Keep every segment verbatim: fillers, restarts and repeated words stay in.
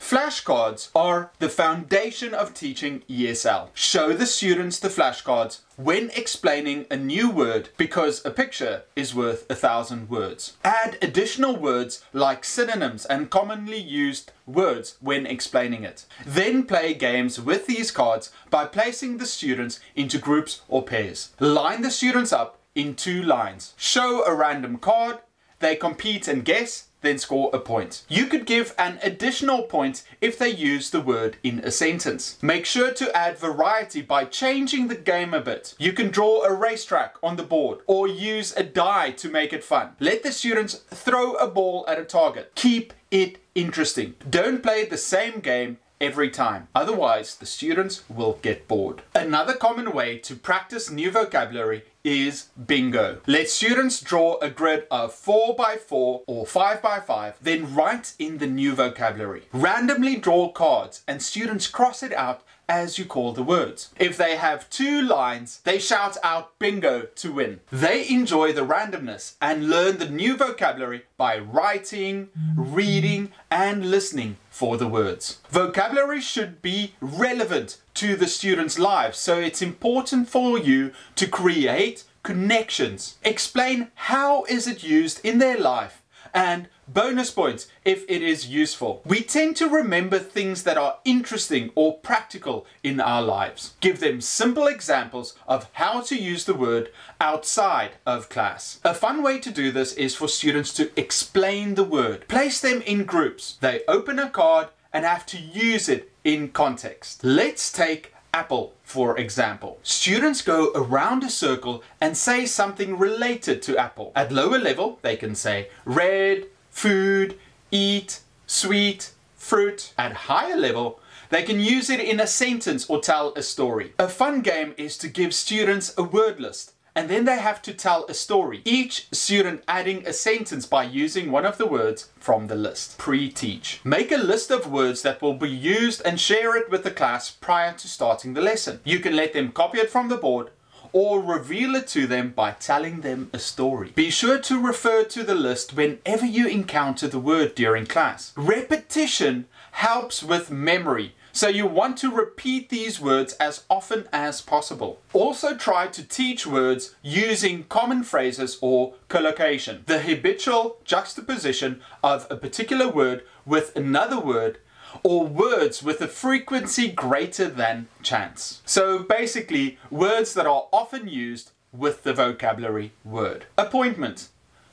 Flashcards are the foundation of teaching E S L. Show the students the flashcards when explaining a new word, because a picture is worth a thousand words. Add additional words like synonyms and commonly used words when explaining it. Then play games with these cards by placing the students into groups or pairs. Line the students up in two lines. Show a random card, they compete and guess, then score a point. You could give an additional point if they use the word in a sentence. Make sure to add variety by changing the game a bit. You can draw a racetrack on the board or use a die to make it fun. Let the students throw a ball at a target. Keep it interesting. Don't play the same game every time, otherwise the students will get bored. Another common way to practice new vocabulary is bingo. Let students draw a grid of four by four or five by five, then write in the new vocabulary. Randomly draw cards and students cross it out as you call the words. If they have two lines, they shout out bingo to win. They enjoy the randomness and learn the new vocabulary by writing, reading, and listening for the words. Vocabulary should be relevant to the students' lives, so it's important for you to create connections. Explain how is it used in their life, and bonus points if it is useful. We tend to remember things that are interesting or practical in our lives. Give them simple examples of how to use the word outside of class. A fun way to do this is for students to explain the word. Place them in groups. They open a card and have to use it in context. Let's take apple, for example. Students go around a circle and say something related to apple. At lower level, they can say red, food, eat, sweet, fruit. At higher level, they can use it in a sentence or tell a story. A fun game is to give students a word list, and then they have to tell a story, each student adding a sentence by using one of the words from the list. Pre-teach. Make a list of words that will be used and share it with the class prior to starting the lesson. You can let them copy it from the board or reveal it to them by telling them a story. Be sure to refer to the list whenever you encounter the word during class. Repetition helps with memory, so you want to repeat these words as often as possible. Also try to teach words using common phrases or collocation. The habitual juxtaposition of a particular word with another word, or words with a frequency greater than chance. So basically, words that are often used with the vocabulary word. Appointment.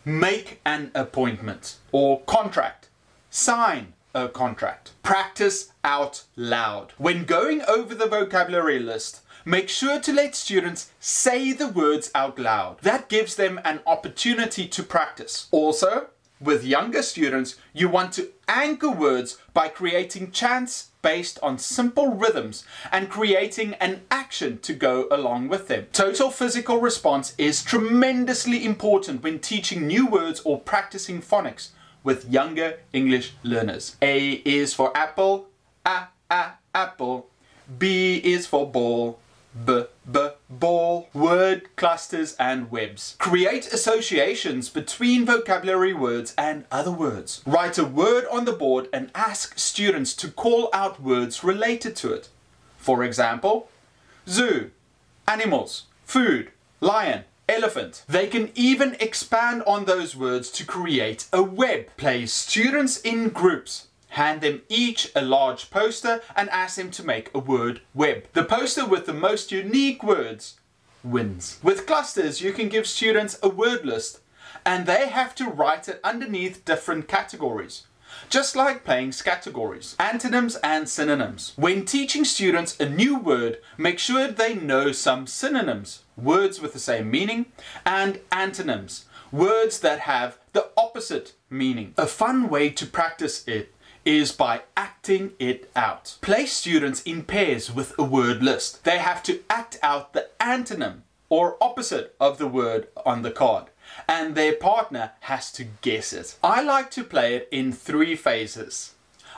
Make an appointment. Or contract. Sign a contract. Practice out loud. When going over the vocabulary list, make sure to let students say the words out loud. That gives them an opportunity to practice. Also, with younger students, you want to anchor words by creating chants based on simple rhythms and creating an action to go along with them. Total physical response is tremendously important when teaching new words or practicing phonics with younger English learners. A is for apple, a, a, apple. B is for ball, b, b, ball. Word clusters and webs. Create associations between vocabulary words and other words. Write a word on the board and ask students to call out words related to it. For example, zoo, animals, food, lion, elephant. They can even expand on those words to create a web. Place students in groups. Hand them each a large poster and ask them to make a word web. The poster with the most unique words wins. With clusters, you can give students a word list and they have to write it underneath different categories, just like playing categories, antonyms and synonyms. When teaching students a new word, make sure they know some synonyms, words with the same meaning, and antonyms, words that have the opposite meaning. A fun way to practice it is by acting it out. Place students in pairs with a word list. They have to act out the antonym or opposite of the word on the card, and their partner has to guess it. I like to play it in three phases.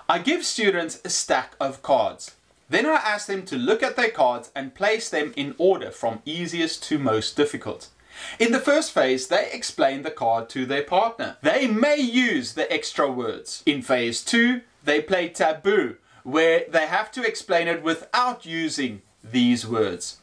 I give students a stack of cards. Then I ask them to look at their cards and place them in order from easiest to most difficult. In the first phase, they explain the card to their partner. They may use the extra words. In phase two, they play taboo, where they have to explain it without using these words.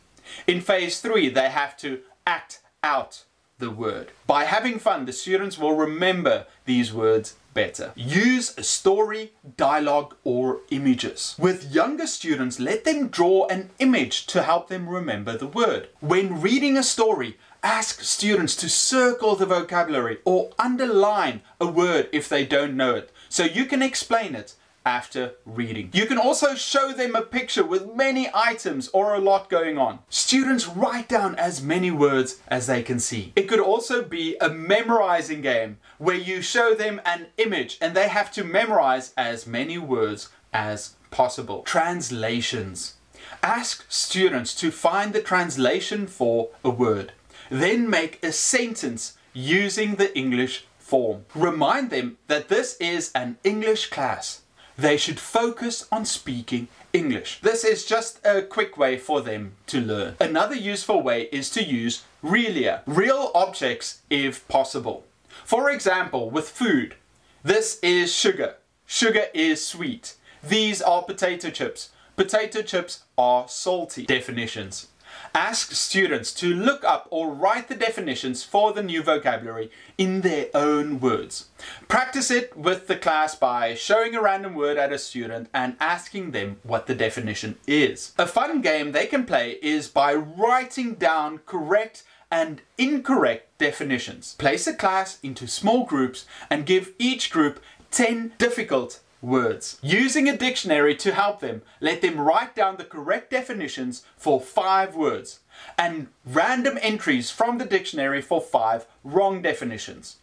In phase three, they have to act out the word. By having fun, the students will remember these words better. Use a story, dialogue, or images. With younger students, let them draw an image to help them remember the word. When reading a story, ask students to circle the vocabulary or underline a word if they don't know it, so you can explain it after reading. You can also show them a picture with many items or a lot going on. Students write down as many words as they can see. It could also be a memorizing game where you show them an image and they have to memorize as many words as possible. Translations. Ask students to find the translation for a word. Then make a sentence using the English form. Remind them that this is an English class. They should focus on speaking English. This is just a quick way for them to learn. Another useful way is to use realia, real objects if possible. For example, with food, this is sugar. Sugar is sweet. These are potato chips. Potato chips are salty. Definitions. Ask students to look up or write the definitions for the new vocabulary in their own words. Practice it with the class by showing a random word at a student and asking them what the definition is. A fun game they can play is by writing down correct and incorrect definitions. Place a class into small groups and give each group ten difficult words. Using a dictionary to help them, let them write down the correct definitions for five words and random entries from the dictionary for five wrong definitions.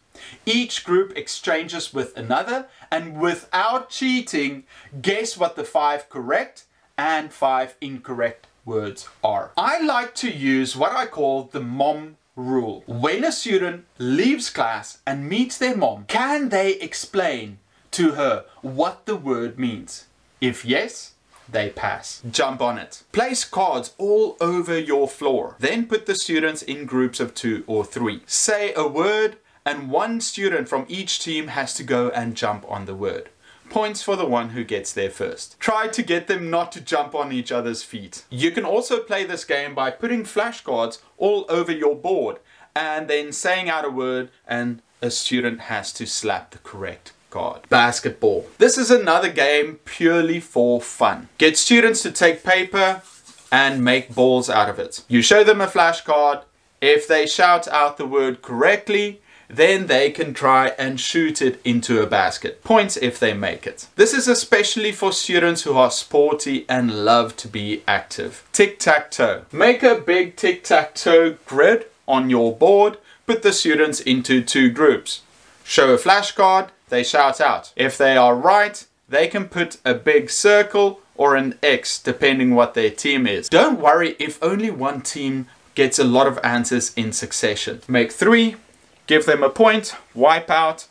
Each group exchanges with another and, without cheating, guess what the five correct and five incorrect words are. I like to use what I call the mom rule. When a student leaves class and meets their mom, can they explain to her what the word means? If yes, they pass. Jump on it. Place cards all over your floor. Then put the students in groups of two or three. Say a word and one student from each team has to go and jump on the word. Points for the one who gets there first. Try to get them not to jump on each other's feet. You can also play this game by putting flashcards all over your board and then saying out a word and a student has to slap the correct card. Basketball. This is another game purely for fun. Get students to take paper and make balls out of it. You show them a flashcard. If they shout out the word correctly, then they can try and shoot it into a basket. Points if they make it. This is especially for students who are sporty and love to be active. Tic-tac-toe. Make a big tic-tac-toe grid on your board. Put the students into two groups. Show a flashcard. They shout out. If they are right, they can put a big circle or an X depending what their team is. Don't worry if only one team gets a lot of answers in succession. Make three, give them a point, wipe out,